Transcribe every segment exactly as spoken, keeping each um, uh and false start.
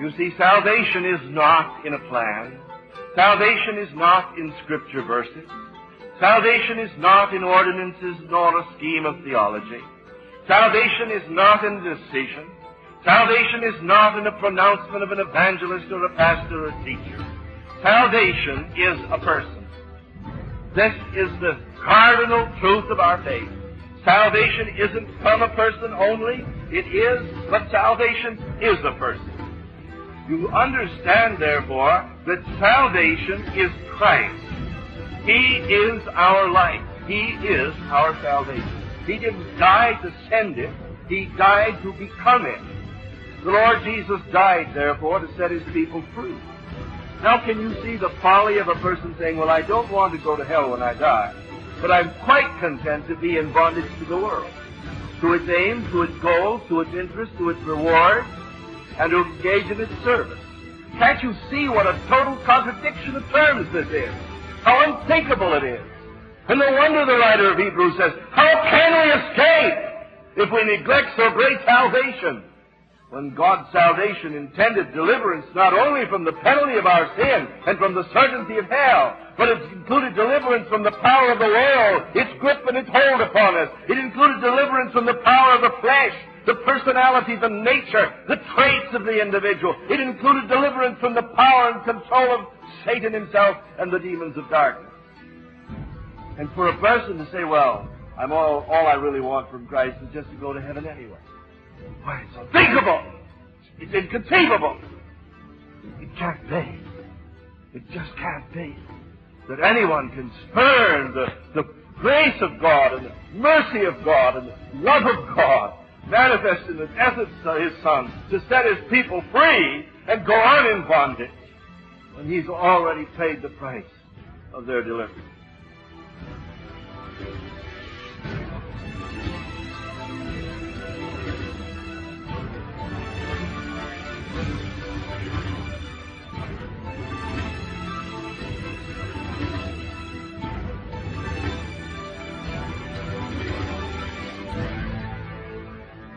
You see, salvation is not in a plan. Salvation is not in scripture verses. Salvation is not in ordinances nor a scheme of theology. Salvation is not in decision. Salvation is not in a pronouncement of an evangelist or a pastor or teacher. Salvation is a person. This is the cardinal truth of our faith. Salvation isn't from a person only. It is, but salvation is a person. You understand, therefore, that salvation is Christ. He is our life. He is our salvation. He didn't die to send it. He died to become it. The Lord Jesus died, therefore, to set his people free. Now, can you see the folly of a person saying, well, I don't want to go to hell when I die, but I'm quite content to be in bondage to the world, to its aims, to its goals, to its interests, to its rewards, and to engage in its service. Can't you see what a total contradiction of terms this is? How unthinkable it is. And no wonder the writer of Hebrews says, how can we escape if we neglect so great salvation? When God's salvation intended deliverance not only from the penalty of our sin and from the certainty of hell, but it included deliverance from the power of the world, its grip and its hold upon us. It included deliverance from the power of the flesh, the personality, the nature, the traits of the individual. It included deliverance from the power and control of Satan himself and the demons of darkness. And for a person to say, well, I'm all, all I really want from Christ is just to go to heaven anyway. Why, it's unthinkable. It's inconceivable. It can't be. It just can't be that anyone can spurn the, the grace of God and the mercy of God and the love of God manifest in the essence of his Son to set his people free and go on in bondage when he's already paid the price of their deliverance.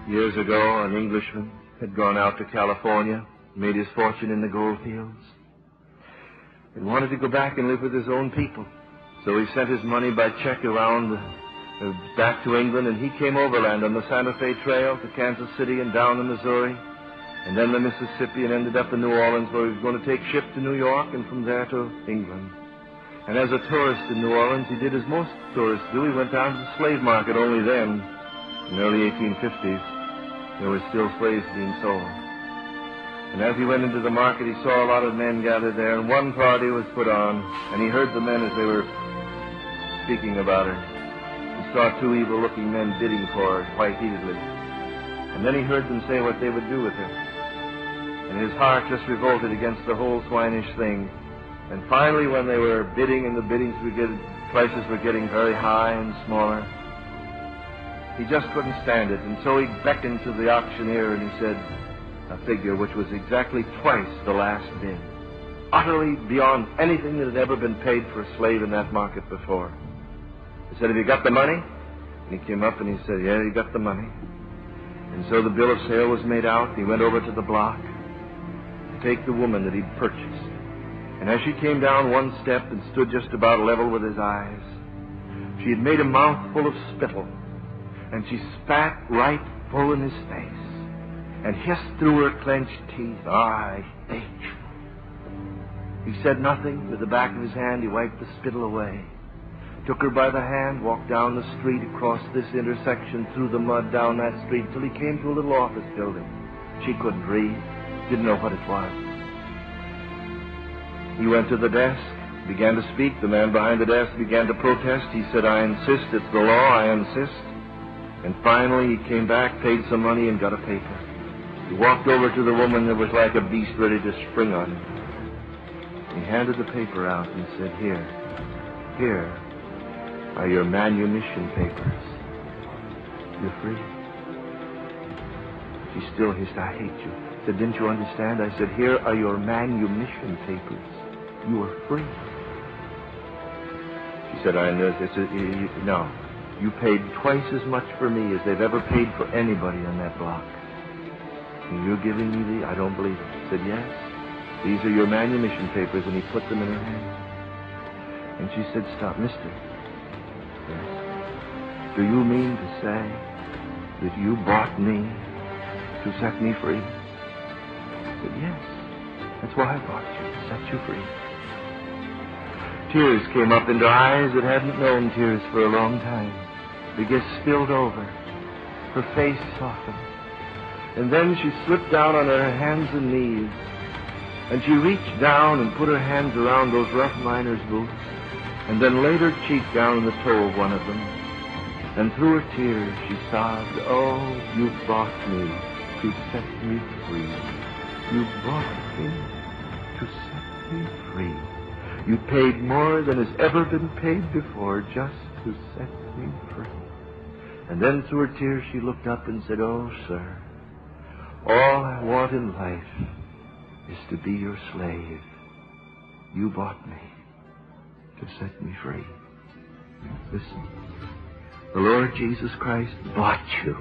Years ago, an Englishman had gone out to California, made his fortune in the gold fields, and wanted to go back and live with his own people. So he sent his money by check around uh, back to England, and he came overland on the Santa Fe Trail to Kansas City and down the Missouri, and then the Mississippi, and ended up in New Orleans, where he was going to take ship to New York and from there to England. And as a tourist in New Orleans, he did as most tourists do. He went down to the slave market. Only then, in the early eighteen fifties, there were still slaves being sold. And as he went into the market, he saw a lot of men gathered there, and one party was put on, and he heard the men as they were speaking about her. He saw two evil-looking men bidding for her quite easily. And then he heard them say what they would do with her. And his heart just revolted against the whole swinish thing. And finally, when they were bidding, and the biddings were getting, prices were getting very high and smaller, he just couldn't stand it, and so he beckoned to the auctioneer and he said a figure which was exactly twice the last bid, utterly beyond anything that had ever been paid for a slave in that market before. He said, have you got the money? And he came up and he said, yeah, you got the money. And so the bill of sale was made out. He went over to the block to take the woman that he'd purchased. And as she came down one step and stood just about level with his eyes, she had made a mouthful of spittle. And she spat right full in his face and hissed through her clenched teeth, I hate you. He said nothing. With the back of his hand, he wiped the spittle away, took her by the hand, walked down the street, across this intersection, through the mud, down that street, till he came to a little office building. She couldn't read, didn't know what it was. He went to the desk, began to speak. The man behind the desk began to protest. He said, I insist, it's the law, I insist. And finally, he came back, paid some money, and got a paper. He walked over to the woman that was like a beast ready to spring on him. He handed the paper out and said, here, here are your manumission papers. You're free. She still hissed, I hate you. I said, didn't you understand? I said, here are your manumission papers. You are free. She said, I know. I said, no. You paid twice as much for me as they've ever paid for anybody on that block. And you're giving me the... I don't believe it. said, yes, these are your manumission papers, and he put them in her hand. And she said, stop, mister. Yes. Do you mean to say that you bought me to set me free? I said, yes. That's why I bought you, to set you free. Tears came up into eyes that hadn't known tears for a long time. The gift spilled over. Her face softened. And then she slipped down on her hands and knees. And she reached down and put her hands around those rough miner's boots. And then laid her cheek down on the toe of one of them. And through her tears she sobbed, oh, you bought me to set me free. You bought me to set me free. You paid more than has ever been paid before just to set me free. And then through her tears she looked up and said, oh, sir, all I want in life is to be your slave. You bought me to set me free. Listen, the Lord Jesus Christ bought you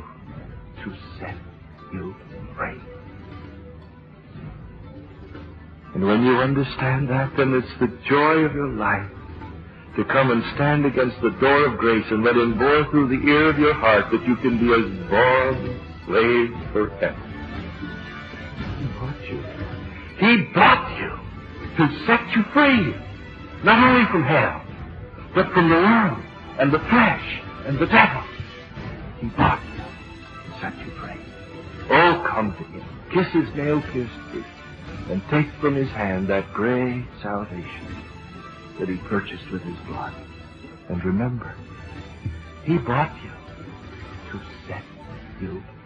to set you free. And when you understand that, then it's the joy of your life to come and stand against the door of grace and let him bore through the ear of your heart that you can be as bond slave forever. He bought you. He bought you to set you free, not only from hell, but from the world and the flesh and the devil. He bought you to set you free. Oh, come to him. Kiss his nail-pierced feet. And take from his hand that great salvation that he purchased with his blood. And remember, he bought you to set you free.